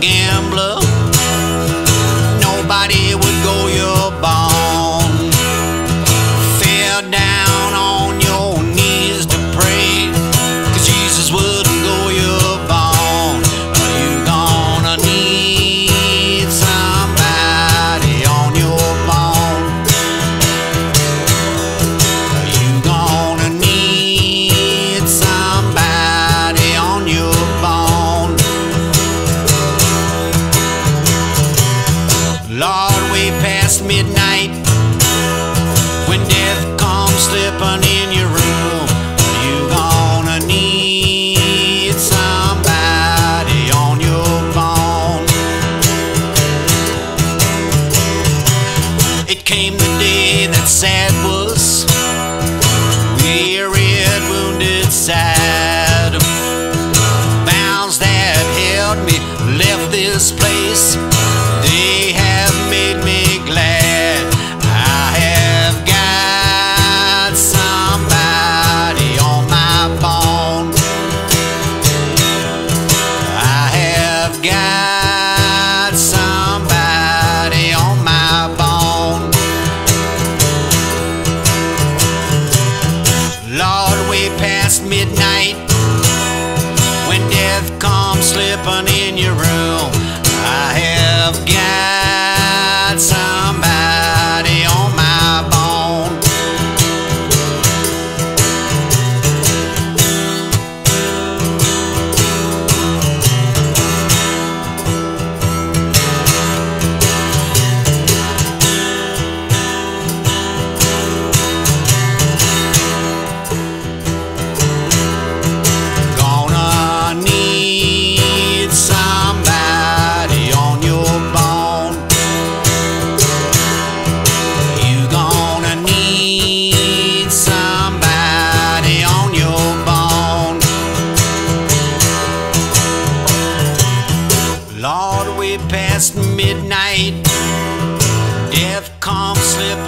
gambler, nobody would go your bond. Fell down on your knees to pray, 'cause Jesus wouldn't go your bond. Are you gonna need somebody on your bond? Are you gonna need somebody on your bond? Lord, way past midnight, when death comes slipping in your room, are you gonna need somebody on your phone? It came the day that sad was weary and wounded sad, bounds that held me left this place. They have made me glad. I have got somebody on my phone. I have got somebody on my phone. Lord, way past midnight, when death comes slipping in your room, I have got somebody on my bone. Gonna need somebody on your bone. You gonna need somebody on your bone. Lord, way past midnight, death comes slipping.